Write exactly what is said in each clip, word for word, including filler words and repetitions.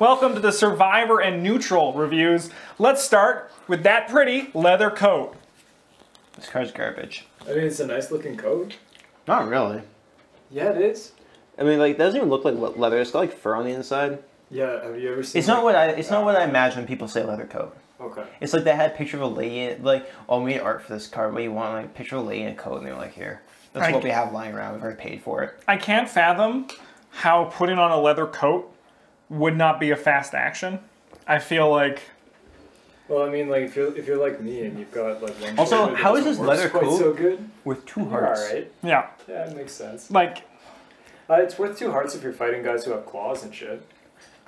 Welcome to the Survivor and Neutral reviews. Let's start with that pretty leather coat. This card's garbage. I mean, it's a nice looking coat. Not really. Yeah, it is. I mean, like, that doesn't even look like leather. It's got like fur on the inside. Yeah, have you ever seen? It's like, not what I. It's uh, not what I imagine people say leather coat. Okay. It's like they had a picture of a lady. Like, oh, we need art for this card. What do you want? Like, a picture of a lady in a coat, and they're like, here. That's I, what we have lying around. We've already paid for it. I can't fathom how putting on a leather coat would not be a fast action. I feel like. Well, I mean, like if you're if you're like me and you've got like one. Also, how is this leather coat so good with two hearts? All right. Yeah. Yeah, it makes sense. Like, uh, it's worth two hearts if you're fighting guys who have claws and shit.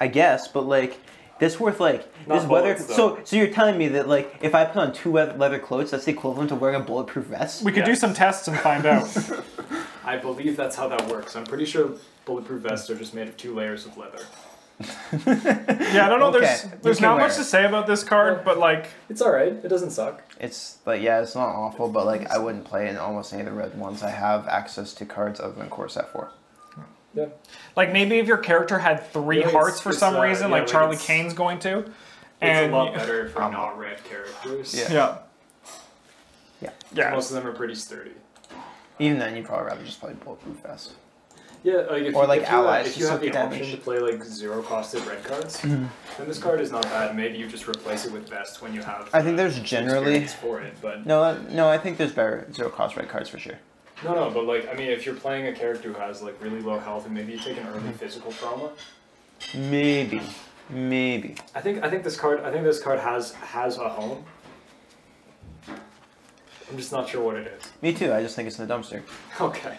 I guess, but like, this worth like not this bullets, weather. Though. So, so you're telling me that like if I put on two leather coats, that's the equivalent to wearing a bulletproof vest. We could yes. do some tests and find out. I believe that's how that works. I'm pretty sure bulletproof vests are just made of two layers of leather. Yeah, I don't know. Okay. There's there's not much it. to say about this card, well, but like it's all right. It doesn't suck. It's but yeah, it's not awful. But like I wouldn't play it in almost any of the red ones. I have access to cards other than core set four. Yeah. Like maybe if your character had three yeah, hearts for some uh, reason, yeah, like, like Charlie Kane's going to. It's and a lot better for um, not red characters. Yeah. Yeah. Yeah. yeah. Most of them are pretty sturdy. Even then, you'd probably rather just play bulletproof vest. Yeah, like if or you, like if allies. You, if you have the damage. option to play like zero costed red cards, mm-hmm. then this card is not bad. Maybe you just replace it with vest when you have. I think there's uh, generally for it, but no, no, I think there's better zero cost red cards for sure. No, no, but like I mean, if you're playing a character who has like really low health and maybe you take an early physical trauma, maybe, maybe. I think I think this card I think this card has has a home. I'm just not sure what it is. Me too. I just think it's in the dumpster. Okay.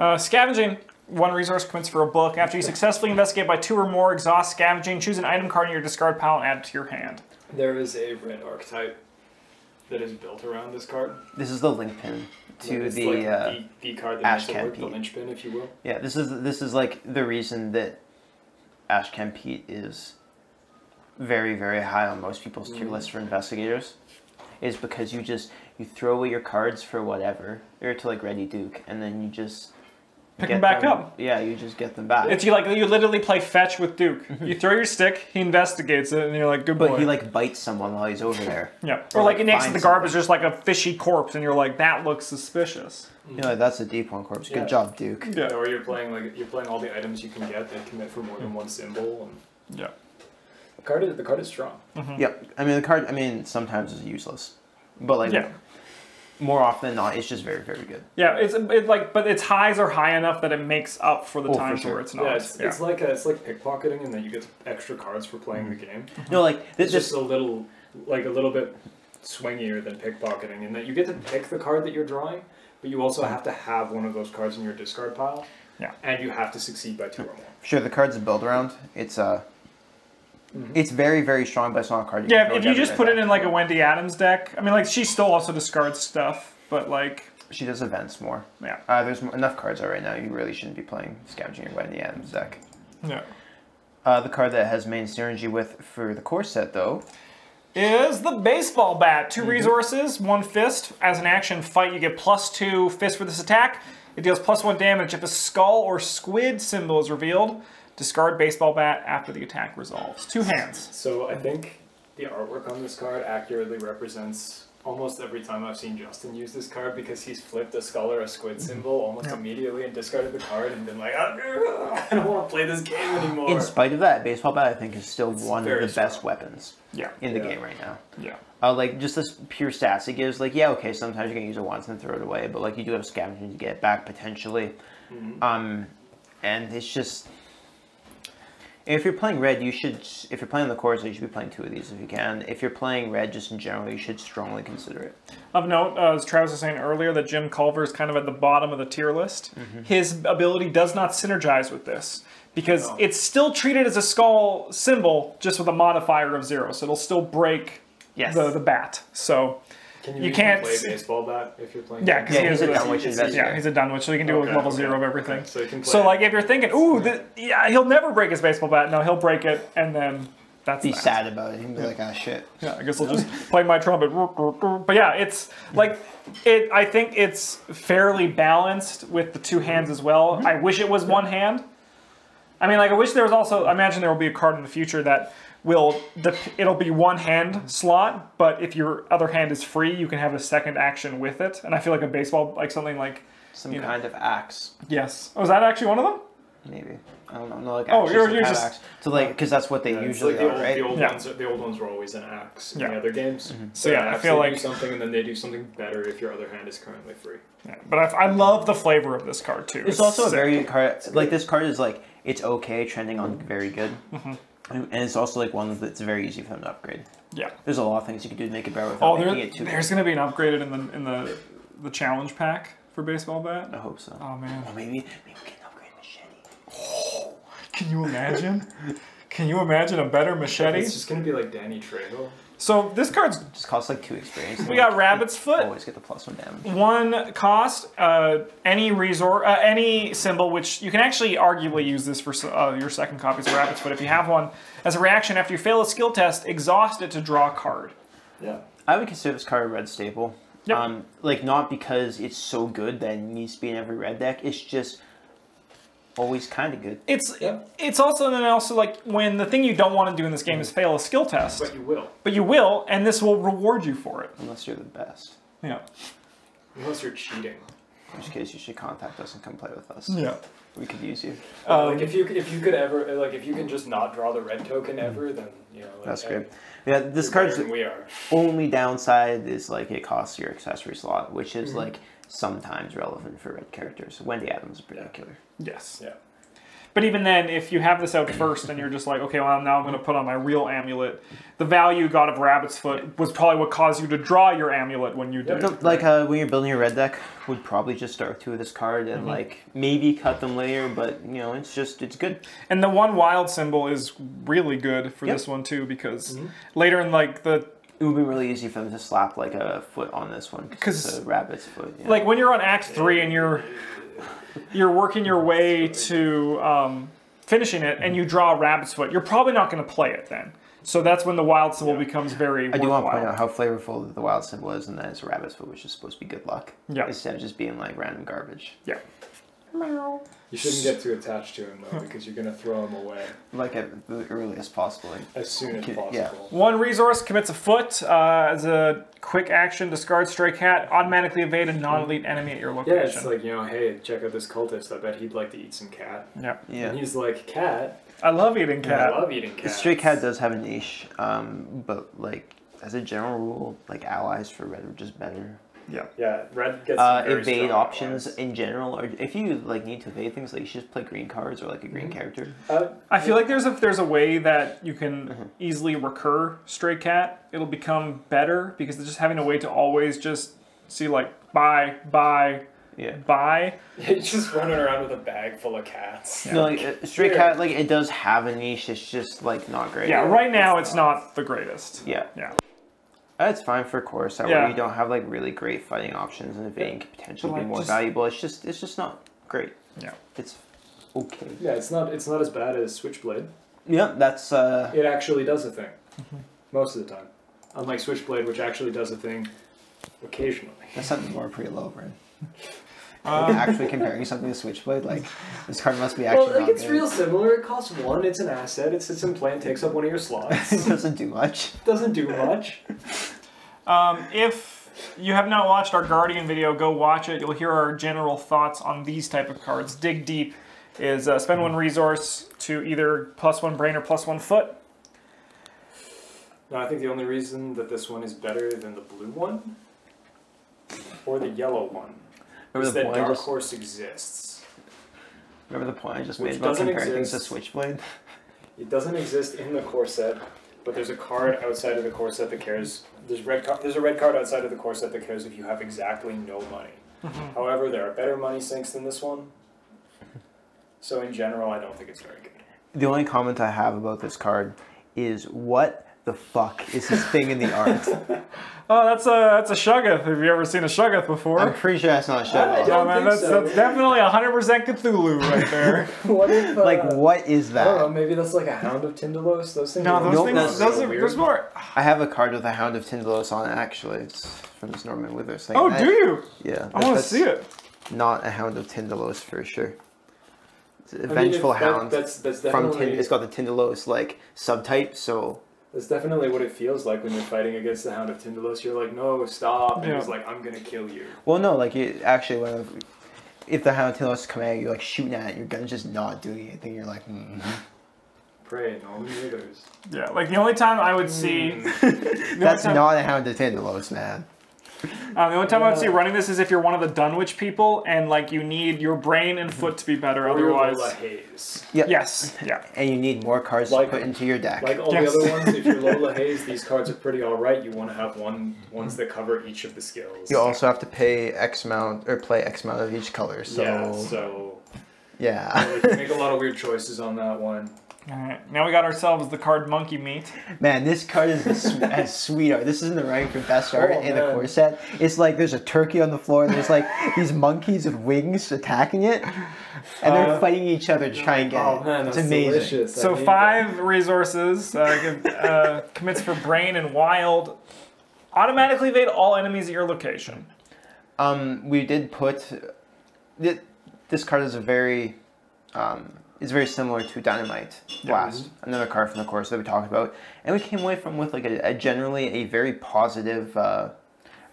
Uh, scavenging. One resource commits for a book. After you successfully investigate by two or more exhaust scavenging, choose an item card in your discard pile and add it to your hand. There is a red archetype that is built around this card. This is the link pin to like the, like uh, the the card that Ashcan Pete, the lynch pin, if you will. Yeah, this is this is like the reason that Ashcan Pete is very very high on most people's mm. tier lists for investigators, is because you just you throw away your cards for whatever or to like Reddy Duke, and then you just pick them back them, up. Yeah, you just get them back. It's you like you literally play fetch with Duke. You throw your stick, he investigates it, and you're like, good but boy. But he like bites someone while he's over there. Yeah. Or, or like, like next to the garbage, there's like a fishy corpse, and you're like, that looks suspicious. Mm. You know, that's a deep one corpse. Good yeah. job, Duke. Yeah. yeah. Or you're playing like you're playing all the items you can get that commit for more than one symbol. And yeah. The card is the card is strong. Mm-hmm. Yep. I mean the card. I mean sometimes it's useless, but like. Yeah. More often than not, it's just very, very good. Yeah, it's it like, but its highs are high enough that it makes up for the oh, times sure. where it's not. Yeah, it's, yeah. it's like a, it's like pickpocketing, and then you get extra cards for playing the game. No, like this it's just, just a little, like a little bit swingier than pickpocketing, in that you get to pick the card that you're drawing, but you also have to have one of those cards in your discard pile. Yeah, and you have to succeed by two or more. Sure, the card's a build around. It's a. Uh, Mm-hmm. It's very, very strong, but it's not a card. You yeah, if you just put it in like a Wendy Adams deck, I mean, like she still also discards stuff, but like she does events more. Yeah, uh, there's enough cards out right now. You really shouldn't be playing scavenging your Wendy Adams deck. No. Uh, the card that has main synergy with for the core set though is the baseball bat. Two mm-hmm. resources, one fist. As an action, fight. You get plus two fist for this attack. It deals plus one damage if a skull or squid symbol is revealed. Discard baseball bat after the attack resolves. Two hands. So I think the artwork on this card accurately represents almost every time I've seen Justin use this card, because he's flipped a skull or a squid symbol almost yeah. immediately and discarded the card and been like, I don't want to play this game anymore. In spite of that, baseball bat I think is still it's one of the strong. best weapons yeah. in the yeah. game right now. Yeah. Uh, like just this pure stats it gives, like yeah okay sometimes you can use it once and throw it away, but like you do have scavenging to get it back potentially, mm-hmm. um, and it's just. If you're playing red, you should. If you're playing the cores, you should be playing two of these if you can. If you're playing red, just in general, you should strongly consider it. Of note, uh, as Travis was saying earlier, that Jim Culver is kind of at the bottom of the tier list. Mm-hmm. His ability does not synergize with this because no. it's still treated as a skull symbol, just with a modifier of zero, so it'll still break yes. the, the bat. So. Can you, you can't play baseball bat if you're playing. Yeah, because yeah, he he's a Dunwich investor. Yeah, he's a Dunwich, so he can do okay, a level okay. zero of everything. Okay, so, can play so like, if you're thinking, ooh, the, yeah, he'll never break his baseball bat. No, he'll break it, and then that's be that. sad about it. He'll be yeah. like, ah, oh, shit. Yeah, I guess I'll just play my trumpet. But yeah, it's like it. I think it's fairly balanced with the two hands as well. I wish it was one hand. I mean, like, I wish there was also, I imagine there will be a card in the future that will, it'll be one hand slot, but if your other hand is free, you can have a second action with it. And I feel like a baseball, like something like... Some kind know. of axe. Yes. Oh, is that actually one of them? Maybe. I don't know. No, like oh, you're, you're just... Axe. So, like, because that's what they yeah, usually like the old, are, right? The old, yeah. ones, the old ones were always an axe in yeah. the other games. Mm-hmm. So, yeah, I feel like... They do something, and then they do something better if your other hand is currently free. Yeah, but I, I love the flavor of this card, too. It's, it's also sick. a variant card. Like, this card is, like, it's okay, trending on very good. Mm-hmm. And it's also like one that's very easy for them to upgrade. Yeah. There's a lot of things you can do to make it better without oh, there, making it too There's going to be an upgraded in the in the the challenge pack for baseball bat. I hope so. Oh man. Well, maybe maybe we can upgrade machete. Oh, can you imagine? Can you imagine a better machete? It's just going to be like Danny Trejo. So this card's just costs like two experience. We got Rabbit's Foot. Always get the plus one damage. One cost, uh, any resort, uh, any symbol, which you can actually arguably use this for uh, your second copies of Rabbit's Foot if you have one. As a reaction, after you fail a skill test, exhaust it to draw a card. Yeah, I would consider this card a red staple. Yep. Um, like not because it's so good that it needs to be in every red deck. It's just always kind of good. It's yeah. it's also and then also like when the thing you don't want to do in this game mm. is fail a skill test. But you will. But you will, and this will reward you for it. Unless you're the best. Yeah. Unless you're cheating. In which case, you should contact us and come play with us. Yeah. We could use you. Um, like if you if you could ever like if you can just not draw the red token ever, then you know. Like, that's great. Yeah, this card's we are. only downside is like it costs your accessory slot, which is mm-hmm. like. sometimes relevant for red characters. Wendy Adams in particular. Yeah. Yes. Yeah. But even then, if you have this out first and you're just like, okay, well, now I'm going to put on my real amulet, the value you got of Rabbit's Foot was probably what caused you to draw your amulet when you did. Like, uh, when you're building your red deck, would probably just start with two of this card and, mm-hmm. like, maybe cut them later, but, you know, it's just, it's good. And the one wild symbol is really good for yep. this one, too, because mm-hmm. later in, like, the... It would be really easy for them to slap like a foot on this one because a rabbit's foot. Yeah. Like when you're on Act Three and you're you're working your way to um, finishing it, and you draw a rabbit's foot, you're probably not going to play it then. So that's when the wild symbol yeah. becomes very. I do worthwhile. want to point out how flavorful the wild symbol is, and that it's a rabbit's foot, which is supposed to be good luck, yeah. instead of just being like random garbage. Yeah. Meow. You shouldn't get too attached to him, though, because you're going to throw him away. Like at the earliest possible. Like, as soon as possible. Yeah. One resource commits a foot uh, as a quick action, discard stray cat, automatically evade a non-elite enemy at your location. Yeah, it's like, you know, hey, check out this cultist. I bet he'd like to eat some cat. Yeah. yeah. And he's like, cat? I love eating cat. I love eating cat. The stray cat does have a niche, um, but, like, as a general rule, like, allies for red are just better. Yeah, yeah. Red gets uh, evade options allies. in general, or if you like need to evade things, like you should just play green cards or like a green mm-hmm. character. Uh, I feel yeah. like there's a there's a way that you can mm-hmm. easily recur stray cat. It'll become better because they're just having a way to always just see like bye bye. Yeah. Bye. It's just running around with a bag full of cats. Yeah. No, like uh, stray cat, like it does have a niche. It's just like not great. Yeah, right now it's, it's not. not the greatest. Yeah. Yeah. It's fine for course. That yeah. way you don't have like really great fighting options, and evading yeah. could potentially like, be more just, valuable. It's just it's just not great. Yeah, it's okay. Yeah, it's not it's not as bad as Switchblade. Yeah, that's uh. It actually does a thing, mm-hmm. most of the time. Unlike Switchblade, which actually does a thing occasionally. That's something more pretty low, right? Um, actually comparing something to Switchblade, like this card must be actually. Well, like it's good. real similar. It costs one. It's an asset. It sits in play and takes up one of your slots. It doesn't do much. It doesn't do much. Um, if you have not watched our Guardian video, go watch it. You'll hear our general thoughts on these type of cards. Dig Deep is uh, spend one resource to either plus one brain or plus one foot. No, I think the only reason that this one is better than the blue one or the yellow one. Remember the that Dark just, Horse exists. Remember the point I just Which made about comparing things to Switchblade? It doesn't exist in the core set, but there's a card outside of the core set that cares. There's, red there's a red card outside of the core set that cares if you have exactly no money. Mm-hmm. However, there are better money sinks than this one. So in general, I don't think it's very good. The only comment I have about this card is what the fuck is this thing in the art? Oh, that's a that's a Shoggoth. Have you ever seen a Shoggoth before? I'm pretty sure that's not a Shoggoth. Yeah, man, that's, so. that's definitely one hundred percent Cthulhu right there. What if, uh, like, what is that? I don't know, maybe that's like a Hound of Tindalos. Those things. No, those nope, things. Those so those are, there's more. I have a card with a Hound of Tindalos on it. Actually, it's from this Norman Withers thing. Oh, do you? Yeah. I want to see it. Not a Hound of Tindalos for sure. Vengeful I mean, Hound. That, that's, that's definitely, from Tind it's got the Tindalos like subtype, so that's definitely what it feels like when you're fighting against the Hound of Tindalos. You're like, no, stop, and yeah. he's like, I'm gonna kill you. Well, no, like you, actually, when if the Hound of Tindalos is coming at you, like shooting at it, your gun's just not doing anything. You're like, mm-hmm. Pray and all leaders. Yeah, like the only time I would see that's not a Hound of Tindalos, man. Um, the only time yeah. I would see running this is if you're one of the Dunwich people and like you need your brain and foot to be better, or otherwise. Lola Hayes. Yep. Yes. Yeah. And you need more cards like, to put into your deck. Like all yes. the other ones, if you're Lola Hayes, these cards are pretty alright. You want to have one ones that cover each of the skills. You also have to pay X amount or play X amount of each color. So yeah. So yeah. You know, like, make a lot of weird choices on that one. Alright, now we got ourselves the card Monkey Meat. Man, this card is the sw as sweet art. This is in the running for best art oh, in man. the core set. It's like there's a turkey on the floor, and there's like these monkeys with wings attacking it, and they're uh, fighting each other to try and get oh, it. Man, it's amazing. Delicious. So five that. resources, uh, uh, commits for Brain and Wild. Automatically evade all enemies at your location. Um, we did put... Th this card is a very... Um, It's very similar to Dynamite Blast, yeah. another card from the course that we talked about, and we came away from with like a, a generally a very positive, uh,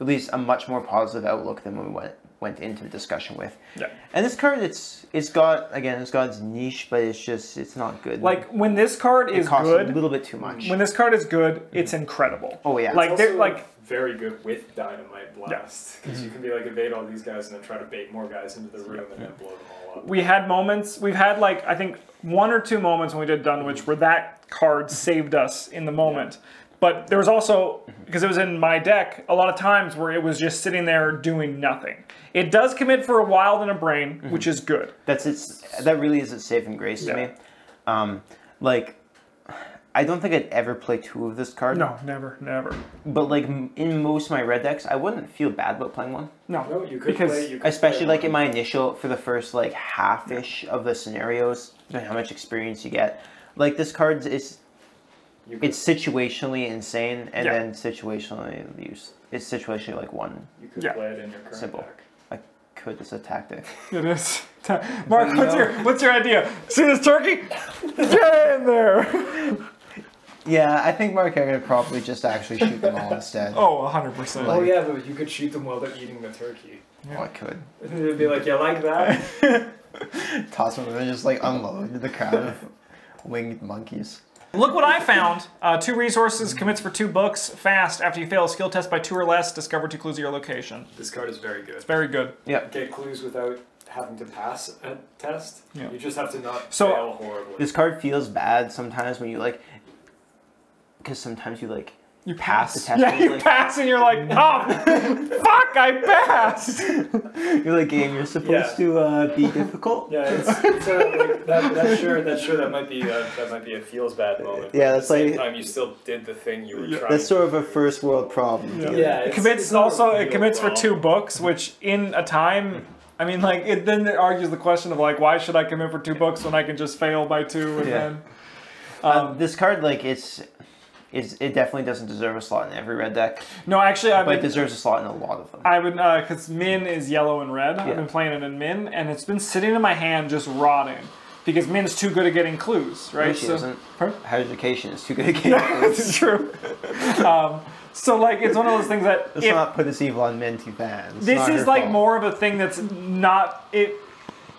at least a much more positive outlook than when we went went into the discussion with. Yeah. And this card, it's it's got again, it's got its niche, but it's just it's not good. Like when this card it is costs good, a little bit too much. When this card is good, it's incredible. Oh yeah, like they're like. Very good with Dynamite Blast, because yeah. you can be like evade all these guys and then try to bait more guys into the room yeah. and then blow them all up. We had moments, we've had like I think one or two moments when we did Dunwich where that card saved us in the moment, yeah. but there was also, because it was in my deck, a lot of times where it was just sitting there doing nothing. It does commit for a Wild and a Brain, mm-hmm. which is good. That's its. That really is its saving grace yeah. to me. Um, like. I don't think I'd ever play two of this card. No, never, never. But like in most of my red decks, I wouldn't feel bad about playing one. No, no you could because play, you could especially play like one. in my initial for the first like half-ish of the scenarios, depending on how much experience you get. Like this card is, it's situationally insane and yeah. then situationally used. It's situationally like one. You could yeah. play it in your current Simple. deck. Could it's a tactic. It is. Ta Mark, what's your what's your idea? See this turkey? Get in there. Yeah, I think Mark Harrigan would probably just actually shoot them all instead. Oh, one hundred percent. Like, oh, yeah, but you could shoot them while they're eating the turkey. Yeah. Oh, I could. It would be like, yeah, like that? Toss them and just, like, unload the crowd of winged monkeys. Look what I found. Uh, two resources, commits for two books, fast. After you fail a skill test by two or less, discover two clues at your location. This card is very good. It's very good. Yeah. Get clues without... having to pass a test, yeah. you just have to not so, fail horribly. This card feels bad sometimes when you like, because sometimes you like you pass, pass the test. Yeah, and you like, pass and you're like, oh, fuck, I passed. You're like, game, you're supposed yeah. to uh, be difficult. Yeah, it's, it's uh, like, that, that's sure. That's sure. That might be uh, that might be a feels bad moment. Yeah, that's at the same like time you still did the thing you were yeah, trying. That's sort of a first world problem. Yeah, yeah it's, it commits it's also it commits problem. for two books, which in a time. I mean, like, it then it argues the question of, like, why should I commit for two books when I can just fail by two and yeah. then... Um, um, this card, like, it's, it's... It definitely doesn't deserve a slot in every red deck. No, actually, I But been, it deserves a slot in a lot of them. I would... Because uh, Min is yellow and red. Yeah. I've been playing it in Min, and it's been sitting in my hand just rotting. Because Min's too good at getting clues, right? No, she so, isn't. Her? Higher Education is too good at getting yeah, clues. That's true. um... So, like, it's one of those things that... Let's if, not put this evil on men too bad. It's this is, like, fault. more of a thing that's not... It,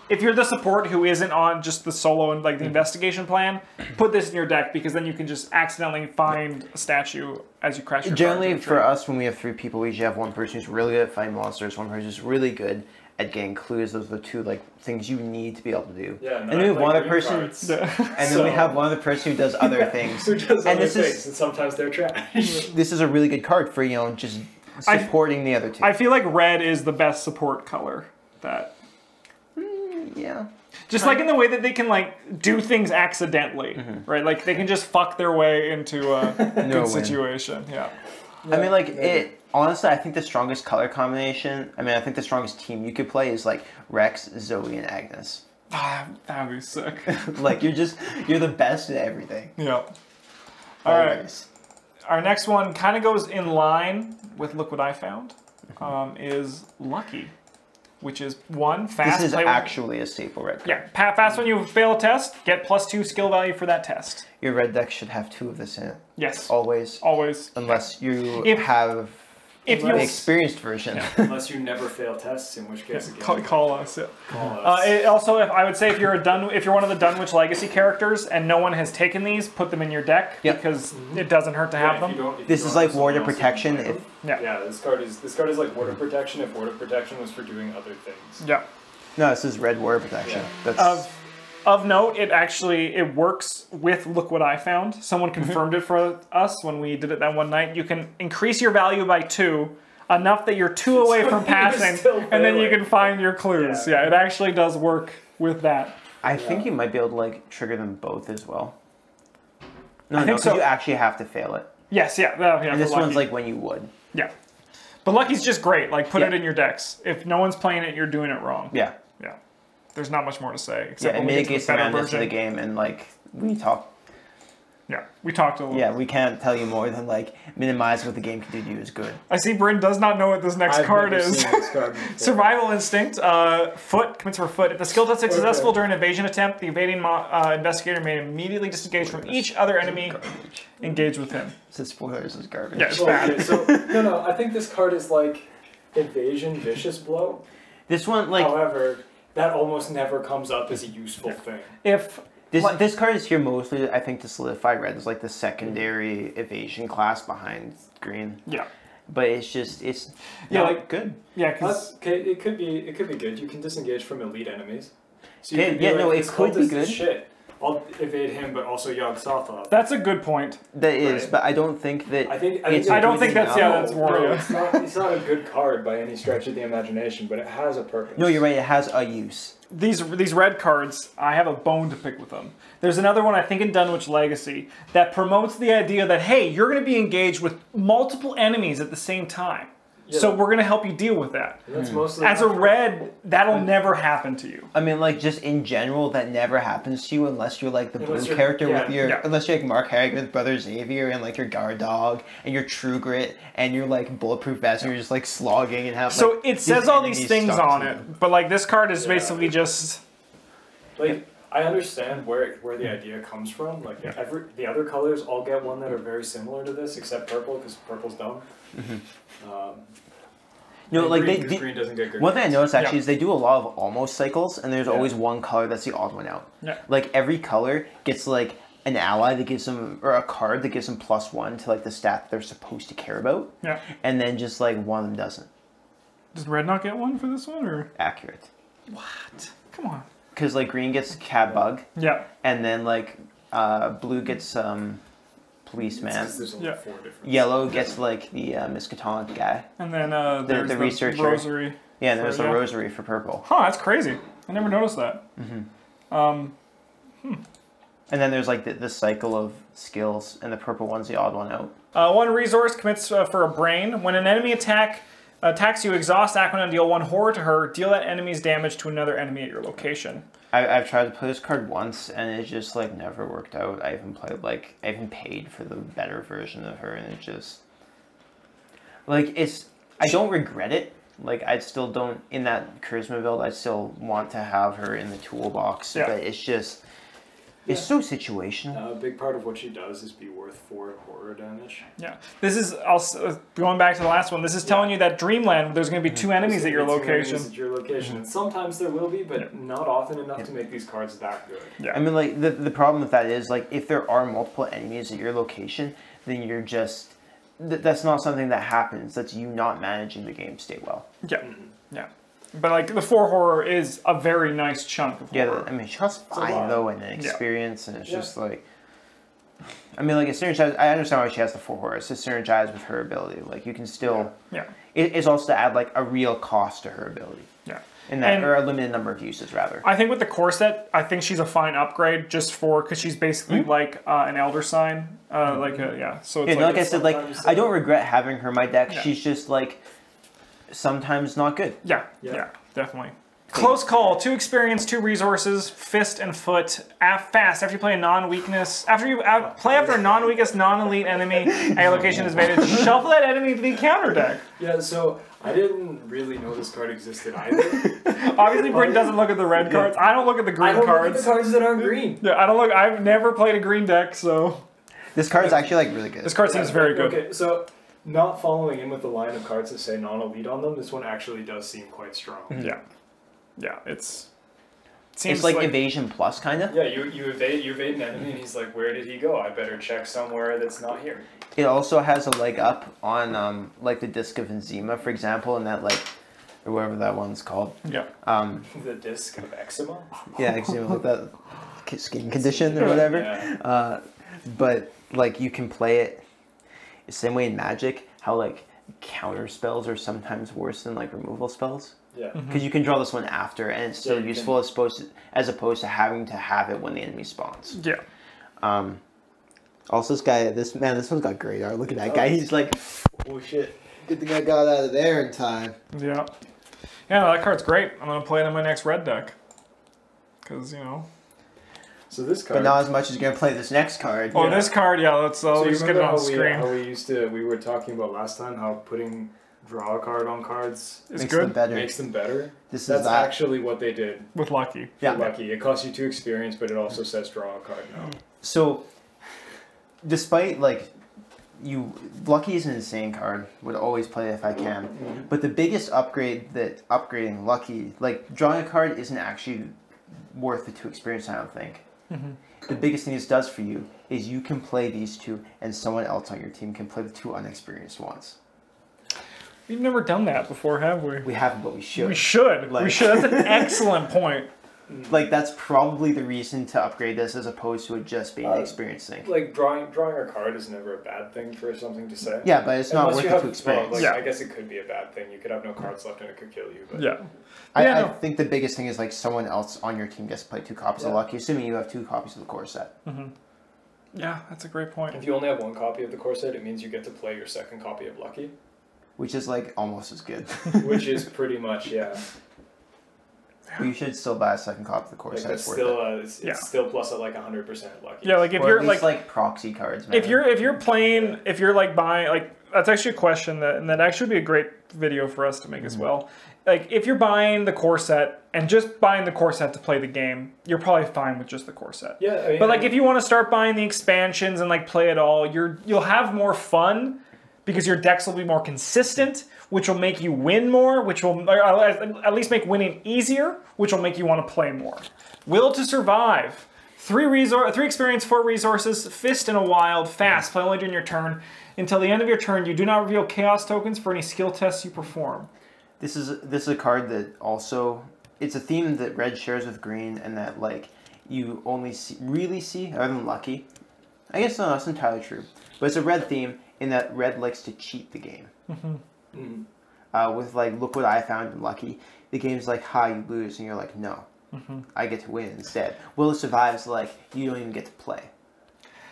if you're the support who isn't on just the solo and, like, the mm-hmm. investigation plan, put this in your deck, because then you can just accidentally find a statue as you crash your Generally, for tree. us, when we have three people, we usually have one person who's really good at fighting monsters, one person who's really good at getting clues. Those are the two, like, things you need to be able to do. Yeah, and then we have one other person... Yeah. And so. then we have one other person who does other things. Who does and other this things, is, and sometimes they're trash. This is a really good card for, you know, just supporting I, the other two. I feel like red is the best support color. That... Mm, yeah. Just, like, in the way that they can, like, do things accidentally, mm-hmm. right? Like, they can just fuck their way into a no good win. situation. Yeah. yeah. I mean, like, yeah. it... Honestly, I think the strongest color combination, I mean, I think the strongest team you could play is, like, Rex, Zoe, and Agnes. Ah, that would be sick. Like, you're just, you're the best at everything. Yep. Always. All right. Our next one kind of goes in line with Look What I Found, um, is Lucky. which is one, fast. This is actually a staple red card. Yeah, fast when you fail a test, get plus two skill value for that test. Your red deck should have two of this in it. Yes. Always. Always. Unless you if, have if the experienced version. Yeah. Unless you never fail tests, in which case... Yeah, call, call us. Yeah. Call us. Uh, it, also, if, I would say if you're, a Dun if you're one of the Dunwich Legacy characters and no one has taken these, put them in your deck yep. because mm-hmm. it doesn't hurt to yeah, have them. This is like Ward of Protection. If, Yeah. yeah, this card is this card is like Ward of Protection if Ward of Protection was for doing other things. Yeah. No, this is red Ward of Protection. Yeah. That's... Of, of note, it actually it works with Look What I Found. Someone confirmed it for us when we did it that one night. You can increase your value by two, enough that you're two away so from passing, and then you can find your clues. Yeah. yeah, it actually does work with that. I yeah. think you might be able to like trigger them both as well. No, I no, think so. You actually have to fail it. Yes, yeah. Uh, yeah and this lucky. one's like when you would. Yeah. But Lucky's just great. Like, put yeah. it in your decks. If no one's playing it, you're doing it wrong. Yeah. Yeah. There's not much more to say. Except yeah, it mitigates the madness of the game, and, like, we talk. Yeah, we talked a little Yeah, bit. we can't tell you more than, like, minimize what the game can do to you is good. I see Bryn does not know what this next I've card is. Next card Survival Instinct. Uh, foot. Commits for foot. If the skill test is successful okay. during an evasion attempt, the evading uh, investigator may immediately disengage from each other enemy. Garbage. Engage with him. This spoilers is garbage. Yeah, it's bad. Okay, so, no, no, I think this card is, like, Evasion Vicious Blow. This one, like... However, that almost never comes up as a useful yeah. thing. If... This, like, this card is here mostly, I think, to solidify red. It's like the secondary evasion class behind green. Yeah, but it's just it's yeah, like good. Yeah, because it could be it could be good. You can disengage from elite enemies. So you can, yeah, like, no, it could be good. Shit. I'll evade him, but also Yog-Sothoth. That's a good point. That is, right? but I don't think that. I think I, it's I don't think that's yeah. That's Wario. No, it's, not, it's not a good card by any stretch of the imagination, but it has a purpose. No, you're right. It has a use. These these red cards, I have a bone to pick with them. There's another one I think in Dunwich Legacy that promotes the idea that hey, you're going to be engaged with multiple enemies at the same time. Yeah. So we're going to help you deal with that. That's mostly As a red, that'll I mean, never happen to you. I mean, like, just in general, that never happens to you unless you're, like, the unless blue character yeah, with your... Yeah. Unless you're, like, Mark Harrigan with Brother Xavier and, like, your guard dog and your True Grit and your, like, bulletproof vest and you're just, like, slogging and have, So like, it says all these things on it, but, like, this card is yeah. basically just... Like, I understand where where the idea comes from. Like, yeah. every, the other colors all get one that are very similar to this, except purple, because purple's dumb. Mm-hmm. um, no, like green, they, green doesn't get good one thing I noticed actually yeah. is they do a lot of almost cycles, and there's yeah. always one color that's the odd one out. Yeah. Like every color gets like an ally that gives them, or a card that gives them plus one to like the stat that they're supposed to care about. Yeah. And then just like one of them doesn't. Does red not get one for this one or accurate? What? Come on. Because like green gets cat bug. Yeah. And then like uh, blue gets um. Policeman. Yeah. Yellow gets like the uh, Miskatonic guy. And then uh, there's the, the, the researcher. Rosary. Yeah, and there's for, a yeah. rosary for purple. Huh, that's crazy. I never noticed that. Mm-hmm. um, hmm. And then there's like the, the cycle of skills, and the purple one's the odd one out. Uh, one resource commits uh, for a brain. When an enemy attack attacks you, exhaust Aquaman and deal one horror to her. Deal that enemy's damage to another enemy at your location. I, I've tried to play this card once, and it just, like, never worked out. I even played, like, I even paid for the better version of her, and it just... Like, it's... I don't regret it. Like, I still don't... In that Charisma build, I still want to have her in the toolbox, yeah. but it's just... It's yeah. so situational. Uh, a big part of what she does is be worth four horror damage. Yeah. This is, also going back to the last one, this is telling yeah. you that Dreamland, there's going to be two enemies at your location. Enemies at your location. And sometimes there will be, but yeah. not often enough yeah. to make these cards that good. Yeah. I mean, like, the, the problem with that is, like, if there are multiple enemies at your location, then you're just, th that's not something that happens. That's you not managing the game state well. Yeah. Mm-hmm. Yeah. But, like, the four horror is a very nice chunk of yeah, horror. Yeah, I mean, just fine, though, and an experience, yeah. and it's yeah. just, like... I mean, like, it's synergized... I understand why she has the four horror. It's to synergize with her ability. Like, you can still... Yeah. yeah. It, it's also to add, like, a real cost to her ability. Yeah. In that, and or a limited number of uses, rather. I think with the core set, I think she's a fine upgrade just for... Because she's basically, mm-hmm. like, uh, an Elder Sign. Uh, mm-hmm. Like, a, yeah. So it's yeah, like, like I said, like, I don't regret having her in my deck. Yeah. She's just, like... sometimes not good. Yeah, yeah, yeah, definitely. Close call. Two experience, two resources, fist and foot. Af fast. After you play a non-weakness, after you af play after a non-weakest, non-elite enemy, a allocation is made. Shuffle that enemy to the counter deck. Yeah. So I didn't really know this card existed either. Obviously, Bryn doesn't look at the red cards. I don't look at the green I don't cards. Look at the cards that aren't green. Yeah. I don't look. I've never played a green deck, so this card's actually like really good. This card seems very good. Okay. So. Not following in with the line of cards that say non-elite on them, this one actually does seem quite strong. Mm-hmm. Yeah, yeah, it's it seems it's like, like evasion plus kind of. Yeah, you you evade you evade an enemy, and he's like, "Where did he go? I better check somewhere that's not here." It also has a leg up on um like the Disc of Enzima, for example, and that like or whatever that one's called. Yeah. Um, the Disc of Eczema. Yeah, eczema, like that skin condition or whatever. Yeah. Uh, but like you can play it. Same way in Magic, how like counter spells are sometimes worse than like removal spells. Yeah. Because mm-hmm. you can draw this one after, and it's still yeah, useful as opposed to, as opposed to having to have it when the enemy spawns. Yeah. Um. Also, this guy, this man, this one's got great art. Look at that oh. guy. He's like, oh shit! Good thing I got out of there in time. Yeah. Yeah, no, that card's great. I'm gonna play it in my next red deck. Because you know. So this card, but not as much as you're gonna play this next card. Oh, yeah. this card, yeah. Let's uh, so just get it on the screen. How we used to, we were talking about last time how putting draw a card on cards is makes good, them better. makes them better. This That's is that. actually what they did with Lucky. Yeah, with Lucky. It costs you two experience, but it also says draw a card now. So, despite like you, Lucky is an insane card. Would always play it if I can. Mm-hmm. But the biggest upgrade that upgrading Lucky, like drawing a card, isn't actually worth the two experience. I don't think. Mm-hmm. The biggest thing this does for you is you can play these two, and someone else on your team can play the two unexperienced ones. We've never done that before, have we? We haven't, but we should. We should. Like, we should. That's an excellent point. Like, that's probably the reason to upgrade this as opposed to it just being uh, an experience thing. Like, drawing drawing a card is never a bad thing for something to say. Yeah, but it's not Unless worth it to experience. Well, like, yeah. I guess it could be a bad thing. You could have no cards left and it could kill you. But. Yeah. I, yeah, I no. think the biggest thing is, like, someone else on your team gets to play two copies yeah. of Lucky, assuming you have two copies of the core set. Mm-hmm. Yeah, that's a great point. If you only have one copy of the core set, it means you get to play your second copy of Lucky. Which is, like, almost as good. Which is pretty much, yeah. You should still buy a second copy of the core set. Like it's still, uh, it's, it's yeah. still plus at like a hundred percent Lucky. Yeah, like if or you're at least like, like proxy cards. Man. If you're if you're playing, yeah. if you're like buying, like that's actually a question that and that actually would be a great video for us to make mm-hmm. as well. Like if you're buying the core set and just buying the core set to play the game, you're probably fine with just the core set. Yeah, I mean, but like I mean, if you want to start buying the expansions and like play it all, you're you'll have more fun. Because your decks will be more consistent, which will make you win more, which will at least make winning easier, which will make you want to play more. Will to survive. Three resor three experience, four resources, fist and a wild, fast. Play only during your turn. Until the end of your turn, you do not reveal chaos tokens for any skill tests you perform. This is this is a card that also it's a theme that red shares with green, and that like you only see, really see other than Lucky. I guess no, that's entirely true, but it's a red theme. In that red likes to cheat the game. Mm-hmm. Mm-hmm. Uh, with like, look what I found in Lucky. The game's like, ha, you lose, and you're like, no. Mm-hmm. I get to win instead. Will it survives like, you don't even get to play.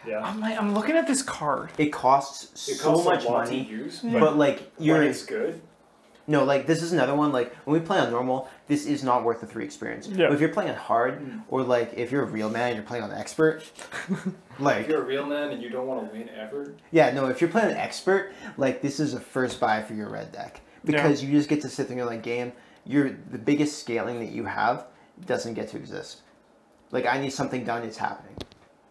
Yeah. I'm, like, I'm looking at this card. It costs it so costs much money. To use, but, but like, you're... It's good. No, like, this is another one. Like, when we play on normal, this is not worth the three experience. Yeah. But if you're playing on hard, mm. or, like, if you're a real man and you're playing on expert, like... If you're a real man and you don't want to win ever? Yeah, no, if you're playing on expert, like, this is a first buy for your red deck. Because yeah. you just get to sit there and, like, game, you're, the biggest scaling that you have doesn't get to exist. Like, I need something done, it's happening.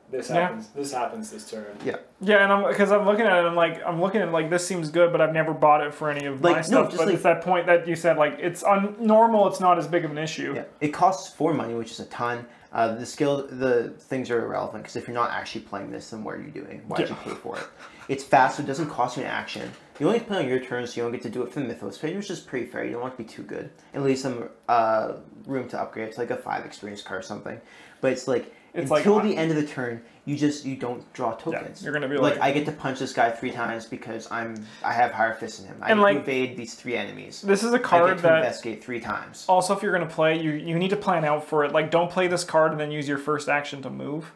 This happens. Yeah. This happens this turn. Yeah. Yeah, and I'm because I'm looking at it. I'm like, I'm looking at it, like this seems good, but I've never bought it for any of like, my no, stuff. But like, it's that point that you said, like it's on normal. It's not as big of an issue. Yeah. It costs four money, which is a ton. Uh, the skill, the things are irrelevant because if you're not actually playing this, then what are you doing? Why'd yeah. you pay for it? It's fast. So it doesn't cost you an action. You only play on your turn, so you don't get to do it for the Mythos page, which is pretty fair. You don't want to be too good. It leaves some uh, room to upgrade to like a five experience card or something. But it's like. It's Until like, the end of the turn, you just you don't draw tokens. Yeah, you're gonna be like, like, I get to punch this guy three times because I'm I have higher fist than him. I and get like, to evade these three enemies. This is a card I get to that investigate three times. Also, if you're gonna play, you you need to plan out for it. Like, don't play this card and then use your first action to move.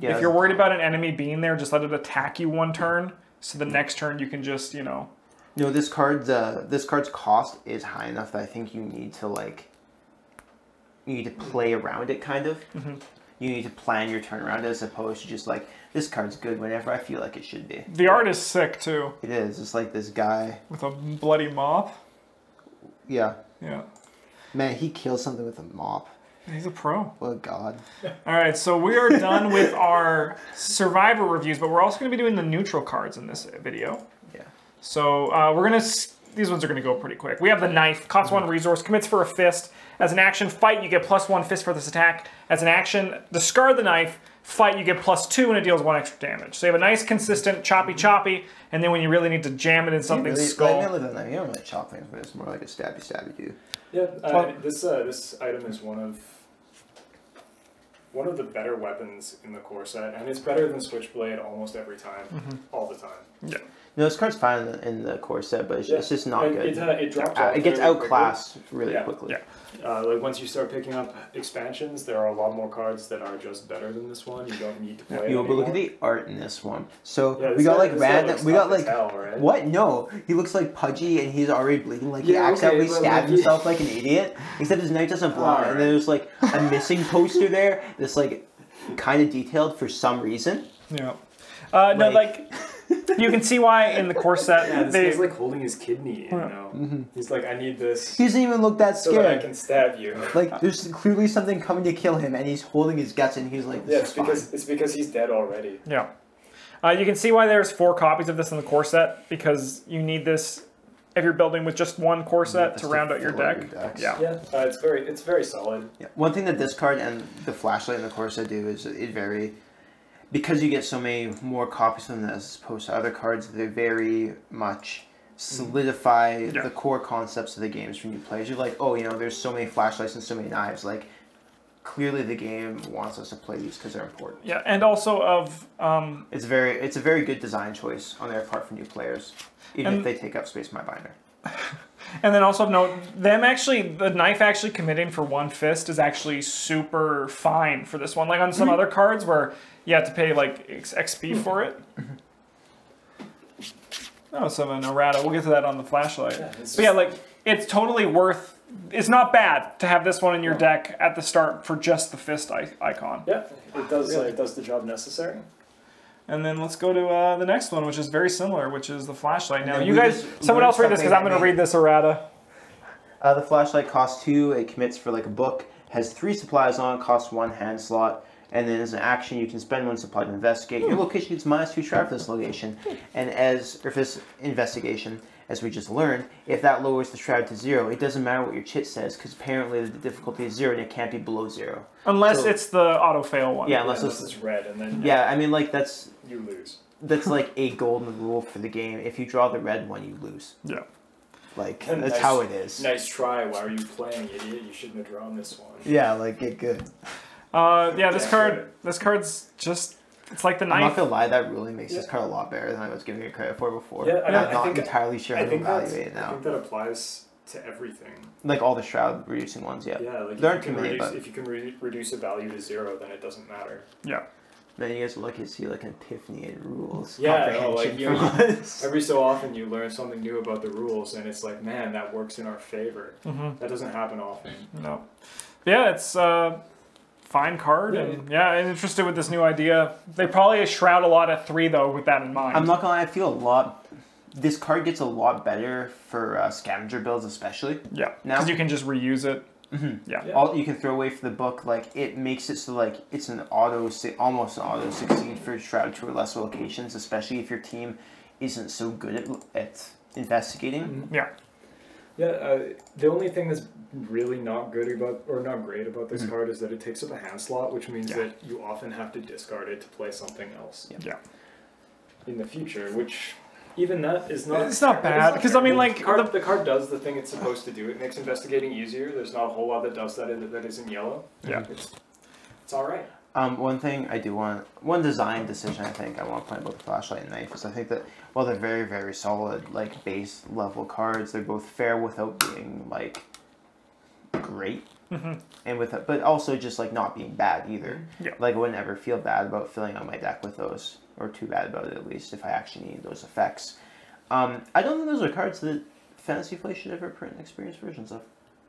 Yeah, if you're worried about an enemy being there, just let it attack you one turn. So the next turn you can just you know. No, this card's uh, this card's cost is high enough that I think you need to like. you need to play around it, kind of. Mm-hmm. You need to plan your turnaround as opposed to just like, this card's good whenever I feel like it should be. The art is sick, too. It is. It's like this guy. With a bloody mop? Yeah. Yeah. Man, he kills something with a mop. He's a pro. Oh, God. All right, so we are done with our Survivor reviews, but we're also going to be doing the neutral cards in this video. Yeah. So uh, we're going to... These ones are going to go pretty quick. We have the Knife. Costs one resource. Commits for a fist. As an action, fight, you get plus one fist for this attack. As an action, discard the knife. Fight, you get plus two, and it deals one extra damage. So you have a nice, consistent, choppy-choppy, and then when you really need to jam it in something's really, skull... Like, I mean, I mean, you don't really chop things, but it's more like a stabby-stabby do. Yeah, uh, this, uh, this item is one of... One of the better weapons in the core set, and it's better than Switchblade almost every time, mm-hmm. all the time. Yeah. No, this card's fine in the core set, but it's, yeah. it's just not and good. It, uh, it drops out. It gets outclassed really yeah. quickly. Yeah. Uh, like once you start picking up expansions, there are a lot more cards that are just better than this one. You don't need to play. Yeah, it you know, but look at the art in this one. So yeah, this we got like random. We got like tell, right? what? No, he looks like Pudgy, and he's already bleeding. Like he yeah, accidentally okay, stabbed like, himself like an idiot. Except his knife doesn't blow. Right. And there's like a missing poster there. That's like kind of detailed for some reason. Yeah. Uh, like, no, like. You can see why in the core set yeah, they... He's like holding his kidney, you know? Mm-hmm. He's like, I need this. He doesn't even look that scared. So that I can stab you. Like, there's clearly something coming to kill him, and he's holding his guts, and he's like, this yeah, it's is because fine. It's because he's dead already. Yeah. Uh, you can see why there's four copies of this in the core set, because you need this if you're building with just one core set yeah, to round out your deck. Your yeah, yeah. Uh, it's, very, it's very solid. Yeah. One thing that this card and the flashlight in the core set do is it very... Because you get so many more copies of them as opposed to other cards, they very much solidify yeah. the core concepts of the games from new players. You're like, oh, you know, there's so many flashlights and so many knives. Like, clearly the game wants us to play these because they're important. Yeah, and also of... Um, it's very, it's a very good design choice on their part for new players, even if they take up space in my binder. And then also note, them actually, the knife actually committing for one fist is actually super fine for this one. Like on some other cards where you have to pay like X P for it. Oh, so an errata. We'll get to that on the flashlight. Yeah, but yeah, like it's totally worth, it's not bad to have this one in your deck at the start for just the fist icon. Yeah, it does, really? uh, it does the job necessary. And then let's go to uh, the next one, which is very similar, which is the flashlight. Now, you guys, someone else read this, because I'm going to read this errata. Uh, the flashlight costs two. It commits for like a book. Has three supplies on it. Costs one hand slot. And then as an action, you can spend one supply to investigate. Your location gets minus two try for this location. And as, or for this investigation, as we just learned, if that lowers the shroud to zero, it doesn't matter what your chit says, because apparently the difficulty is zero and it can't be below zero. Unless so, it's the auto-fail one. Yeah, unless, yeah, unless it's, it's red. And then yeah, I mean, like, that's... You lose. That's like a golden rule for the game. If you draw the red one, you lose. Yeah. Like, and that's nice, how it is. Nice try. Why are you playing, idiot? You shouldn't have drawn this one. Yeah, like, get good. Uh, yeah, this yeah, card, sure. this card's just... It's like the knife. I'm not gonna lie, that really makes yeah. this card a lot better than I was giving it credit for before. Yeah, I mean, I'm not I think, entirely sure how to evaluate it now. I think that applies to everything. Like all the shroud reducing ones, yeah. Yeah, like there if, you can reduce, but... if you can re reduce a value to zero, then it doesn't matter. Yeah. Then you guys will like to see like an epiphany in rules. Yeah, no, like you know, every so often you learn something new about the rules, and it's like, man, that works in our favor. Mm-hmm. That doesn't happen often. No. Yeah, it's. Uh... Fine card, and yeah, I'm interested with this new idea. They probably shroud a lot at three, though, with that in mind. I'm not gonna lie, I feel a lot... This card gets a lot better for uh, scavenger builds, especially. Yeah, because you can just reuse it. Mm-hmm. Yeah. yeah. All you can throw away for the book, like, it makes it so, like, it's an auto... Almost an auto-succeed for shroud to or lesser locations, especially if your team isn't so good at, at investigating. Mm-hmm. Yeah. Yeah, uh, the only thing that's really not good about, or not great about this mm-hmm. card is that it takes up a hand slot, which means yeah. that you often have to discard it to play something else. Yeah. yeah. In the future, which even that is not... It's not bad, because I mean, like... The card, the card does the thing it's supposed to do. It makes investigating easier. There's not a whole lot that does that in, that isn't yellow. Yeah. It's, it's all right. Um, one thing I do want... One design decision I think I want to play about the flashlight and knife is I think that while they're very, very solid, like, base level cards, they're both fair without being, like, great. Mm-hmm. and without, But also just, like, not being bad either. Yeah. Like, I wouldn't ever feel bad about filling out my deck with those, or too bad about it, at least, if I actually need those effects. Um, I don't think those are cards that Fantasyflight should ever print experience versions of.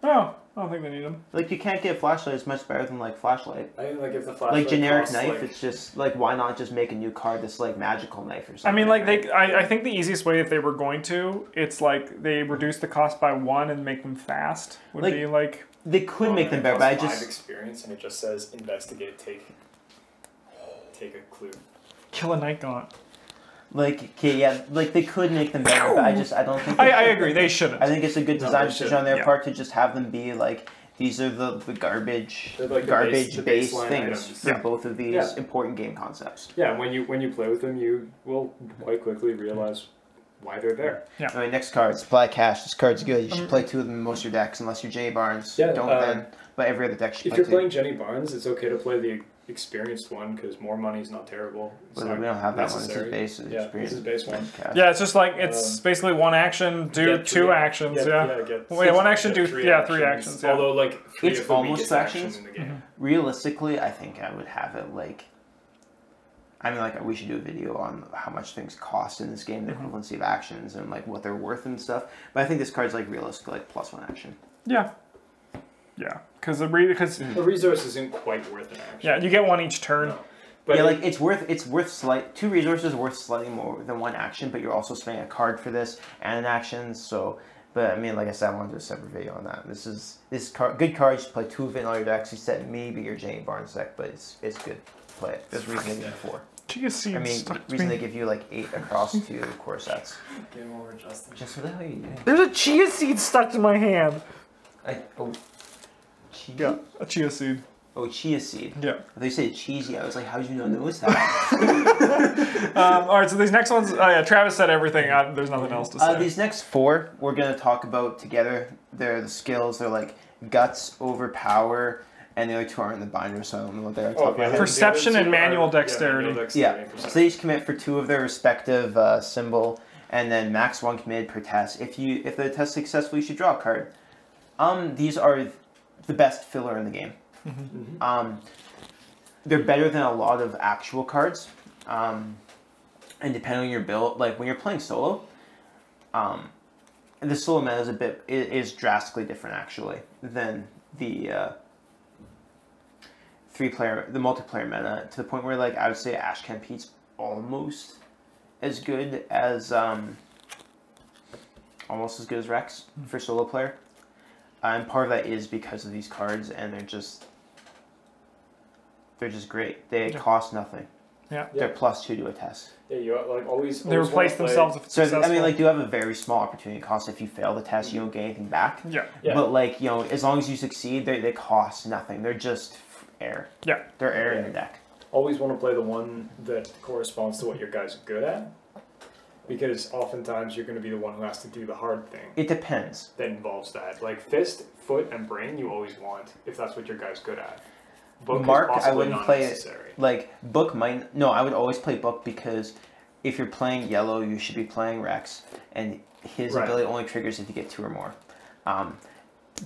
No, I don't think they need them. Like, you can't get flashlight. It's much better than, like, flashlight. I think, like, if the flashlight Like, generic costs, knife, like... it's just, like, why not just make a new card that's, like, magical knife or something? I mean, like, right? they, I, I think the easiest way, if they were going to, it's, like, they reduce the cost by one and make them fast. Would like, be, like... They could well, make them better, but I just... experience, and it just says, investigate, take... Take a clue. Kill a night gaunt. Like, okay, yeah, like, they could make them better, but I just, I don't think... I, I agree, they shouldn't. I think it's a good design decision no, on their yeah. part to just have them be, like, these are the, the garbage, like garbage-based base, things items. for yeah. both of these yeah. important game concepts. Yeah, when you when you play with them, you will quite quickly realize why they're there. Yeah. All right, next card, Supply Cash. This card's good. You should play two of them in most of your decks, unless you're Jenny Barnes. Yeah, don't um, then, but every other deck should play two. If you're playing Jenny Barnes, it's okay to play the... experienced one, because more money's not terrible. It's well, not we don't have necessary. that one. It's his base. Yeah, it's his base one. Yeah, it's just like it's um, basically one action, do two actions. Get, yeah, yeah get Wait, one action, do three yeah, actions. three actions. Yeah. Although like three it's of almost actions. Action in the game. Mm-hmm. Realistically, I think I would have it like. I mean, like we should do a video on how much things cost in this game, the mm-hmm. equivalency of actions, and like what they're worth and stuff. But I think this card's like realistic, like plus one action. Yeah. Yeah, because the re because the resource isn't quite worth an action. Yeah, you get one each turn. No. But yeah, like it's worth it's worth slight two resources worth slightly more than one action, but you're also spending a card for this and an action. So, but I mean, like I said, I want to do a separate video on that. This is this card good card. You should play two of it in all your decks. You said maybe your Jenny Barnes deck, but it's it's good. Play it. There's reason they give you four. I mean, reason they give you like eight across two core sets. Game over, Justin. Just what the hell are you doing? There's a chia seed stuck to my hand. I oh. Chia? Yeah, a chia seed. Oh, chia seed. Yeah. They say cheesy. I was like, how did you not notice that? um, all right, so these next ones, uh, yeah, Travis said everything. I, there's nothing else to say. Uh, these next four we're going to talk about together. They're the skills. They're like guts over power, and the other two aren't in the binder, so I don't know what they're talking about. Perception and manual dexterity. Yeah, manual dexterity. Yeah. So they each commit for two of their respective uh, symbol, and then max one committed per test. If, you, if the test is successful, you should draw a card. Um, these are... the best filler in the game. Mm-hmm. um, they're better than a lot of actual cards, um, and depending on your build, like when you're playing solo, um, and the solo meta is a bit is drastically different actually than the uh, three player the multiplayer meta, to the point where like I would say Ashcan Pete's almost as good as um, almost as good as Rex for solo player. And part of that is because of these cards, and they're just they're just great. They yeah. cost nothing. Yeah, they're plus two to a test. Yeah, you like always. They always replace themselves. If it's so I mean, like you have a very small opportunity cost. If you fail the test, you don't get anything back. Yeah, yeah. But like you know, as long as you succeed, they they cost nothing. They're just air. Yeah, they're air yeah. in the deck. Always want to play the one that corresponds to what your guys are good at. Because oftentimes you're going to be the one who has to do the hard thing. It depends. That involves that. Like fist, foot, and brain you always want, if that's what your guy's good at. Book Mark, is I wouldn't play it. Like, book might... No, I would always play book, because if you're playing yellow, you should be playing Rex. And his right. ability only triggers if you get two or more. Um,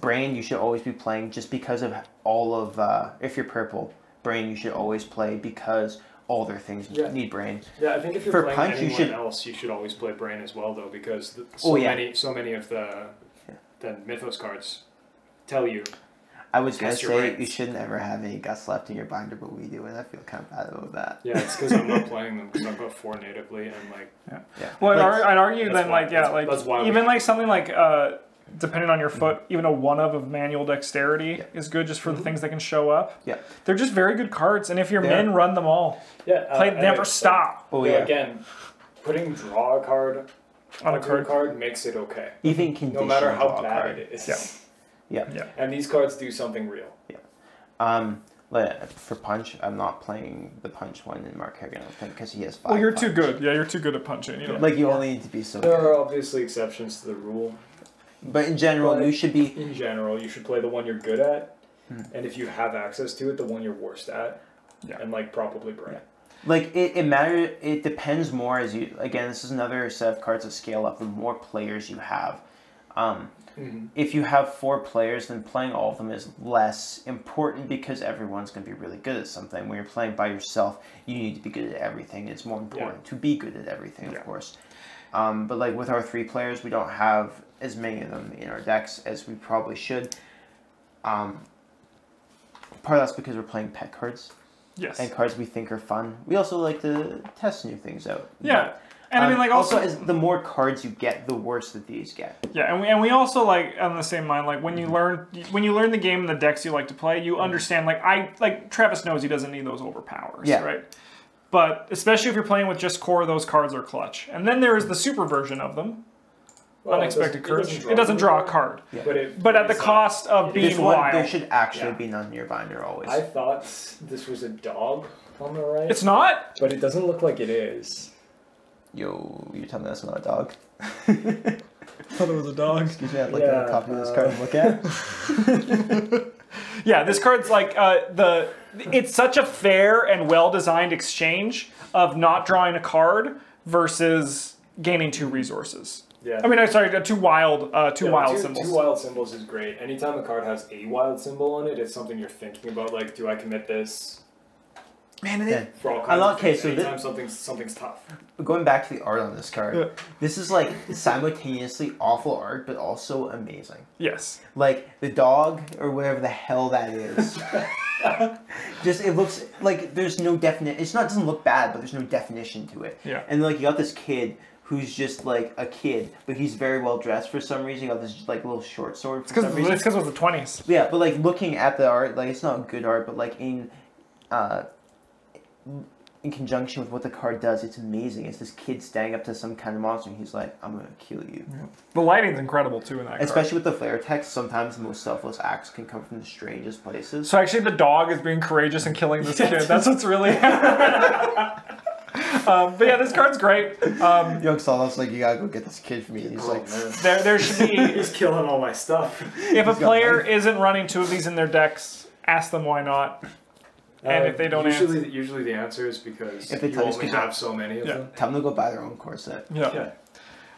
brain, you should always be playing just because of all of... Uh, if you're purple, brain you should always play because... all their things yeah. need brain. Yeah, I think if you're For playing punch, anyone you should... else, you should always play brain as well, though, because the, so, oh, yeah. many, so many of the, yeah. the Mythos cards tell you. I was going to say brains. You shouldn't ever have any guts left in your binder, but we do, and I feel kind of bad about that. Yeah, it's because I'm not playing them, because I've got four natively, and like... Yeah. yeah. Well, like, I'd argue then, why, like, yeah, like, even like something like... Uh, depending on your foot, mm-hmm. even a one of of manual dexterity yeah. is good just for mm-hmm. the things that can show up. Yeah, they're just very good cards, and if your yeah. men run them all, yeah, uh, play never stop. Oh yeah. yeah, again, putting draw a card on a card card makes it okay. Even no matter how bad card. it is. Yeah. yeah, yeah, and these cards do something real. Yeah. Um, for punch, I'm not playing the punch one in Mark Harrigan, I don't think, because he has five. Well, you're punch. too good. Yeah, you're too good at punching. You know? Like you yeah. only need to be so. There good. are obviously exceptions to the rule. But in general, but you should be... In general, you should play the one you're good at, hmm. and if you have access to it, the one you're worst at, yeah. and, like, probably brain. Yeah. Like, it, it matters... It depends more as you... Again, this is another set of cards that scale up. The more players you have. Um, mm-hmm. If you have four players, then playing all of them is less important, because everyone's going to be really good at something. When you're playing by yourself, you need to be good at everything. It's more important yeah. to be good at everything, yeah. of course. Um, but, like, with our three players, we don't have... as many of them in our decks as we probably should. Um, part of that's because we're playing pet cards. Yes. And cards we think are fun. We also like to test new things out. Yeah. And um, I mean, like, also, also as the more cards you get, the worse that these get. Yeah, and we and we also, like, on the same line, like when you learn when you learn the game and the decks you like to play, you understand. Like I like Travis knows he doesn't need those overpowers. Yeah. Right. But especially if you're playing with just core, those cards are clutch. And then there is the super version of them. Well, unexpected cards. It, it doesn't draw a card, yeah. but, it, but at the cost of being one, wild. There should actually yeah. be none near binder always. I thought this was a dog on the right. It's not, but it doesn't look like it is. Yo, you tell me that's not a dog. I thought it was a dog. Excuse me, I'd like yeah, a copy uh... of this card and look at. Yeah, this card's like uh, the. It's such a fair and well-designed exchange of not drawing a card versus gaining two resources. Yeah. I mean, I'm sorry, two wild, uh, two yeah, wild two, symbols. Two wild symbols is great. Anytime a card has a wild symbol on it, it's something you're thinking about. Like, do I commit this? Man, it, yeah. for all kinds I love, of okay, so anytime this, something's, something's tough. Going back to the art on this card, yeah. this is like simultaneously awful art, but also amazing. Yes. Like the dog or whatever the hell that is. Just it looks like there's no definite. It's not it doesn't look bad, but there's no definition to it. Yeah. And like you got this kid. Who's just like a kid, but he's very well dressed for some reason. He got this like little short sword. For it's because it's because it was the twenties. Yeah, but like looking at the art, like it's not good art, but like in, uh, in conjunction with what the card does, it's amazing. It's this kid standing up to some kind of monster, and he's like, "I'm gonna kill you." Yeah. The lighting's incredible too in that. Especially card. With the flare text, sometimes the most selfless acts can come from the strangest places. So actually, the dog is being courageous and killing this kid. That's what's really. Um, but yeah, this card's great. Um, Yog-Sothoth's like, you gotta go get this kid for me. He's oh, like, man. there, there should be. He's killing all my stuff. If He's a player isn't running two of these in their decks, ask them why not. And uh, if they don't usually, answer, usually the answer is because if they you only have so many of yeah. them. Tell them to go buy their own core set. Yeah. yeah.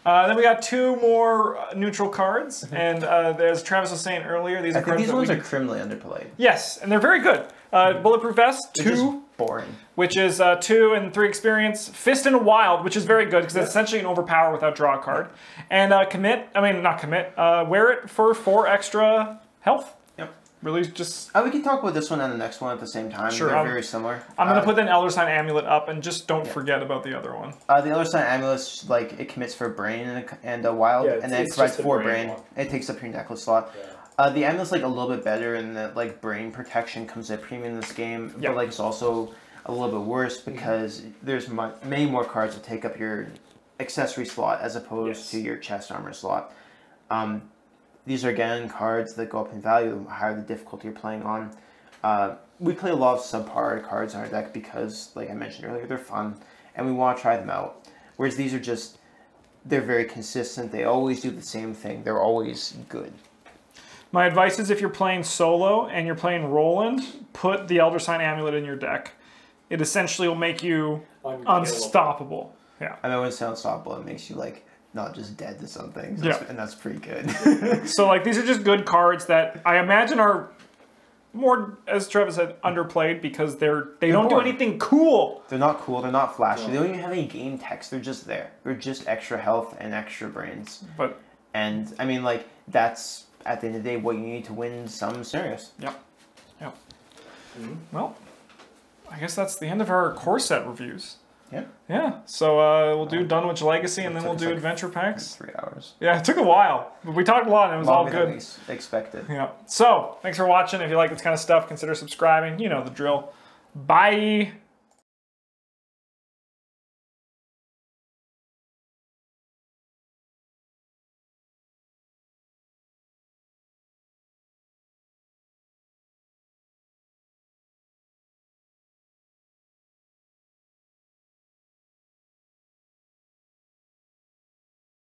Uh, then we got two more neutral cards, mm-hmm. and uh, as Travis was saying earlier, these I are think cards these that ones we... are criminally underplayed. Yes, and they're very good. Uh, Bulletproof Vest, two. Just boring. Which is uh, two and three experience. Fist and Wild, which is very good because yeah. it's essentially an overpower without draw a card. And uh, commit, I mean, not commit, uh, wear it for four extra health. Yep. Really just... Uh, we can talk about this one and the next one at the same time. Sure. They're um, very similar. I'm going to uh, put an Elder Sign Amulet up and just don't yeah. forget about the other one. Uh, the Elder Sign Amulet, like, it commits for Brain and a, and a Wild, yeah, and then it provides four Brain. brain. It takes up your necklace slot. Yeah. Uh, the amulet's like a little bit better in that like brain protection comes at premium in this game, yep. but like it's also a little bit worse because mm-hmm. there's my, many more cards that take up your accessory slot as opposed yes. to your chest armor slot. Um, these are again cards that go up in value the higher the difficulty you're playing on. Uh, we play a lot of subpar cards on our deck because, like I mentioned earlier, they're fun and we want to try them out. Whereas these are just, they're very consistent. They always do the same thing. They're always good. My advice is if you're playing solo and you're playing Roland, put the Elder Sign Amulet in your deck. It essentially will make you unstoppable. Yeah. I mean, when it's unstoppable, it makes you like not just dead to something. So yeah. And that's pretty good. So like these are just good cards that I imagine are more, as Travis said, underplayed because they're they they're don't boring. do anything cool. They're not cool. They're not flashy. No. They don't even have any game text. They're just there. They're just extra health and extra brains. But and I mean like that's. At the end of the day, what you need to win some serious. Yep. Yep. Mm-hmm. Well, I guess that's the end of our core set reviews. Yeah. Yeah. So uh, we'll do Dunwich Legacy, and then we'll do like adventure packs. Three hours. Yeah, it took a while, but we talked a lot, and it was all good. Ex expected. Yeah. So thanks for watching. If you like this kind of stuff, consider subscribing. You know the drill. Bye.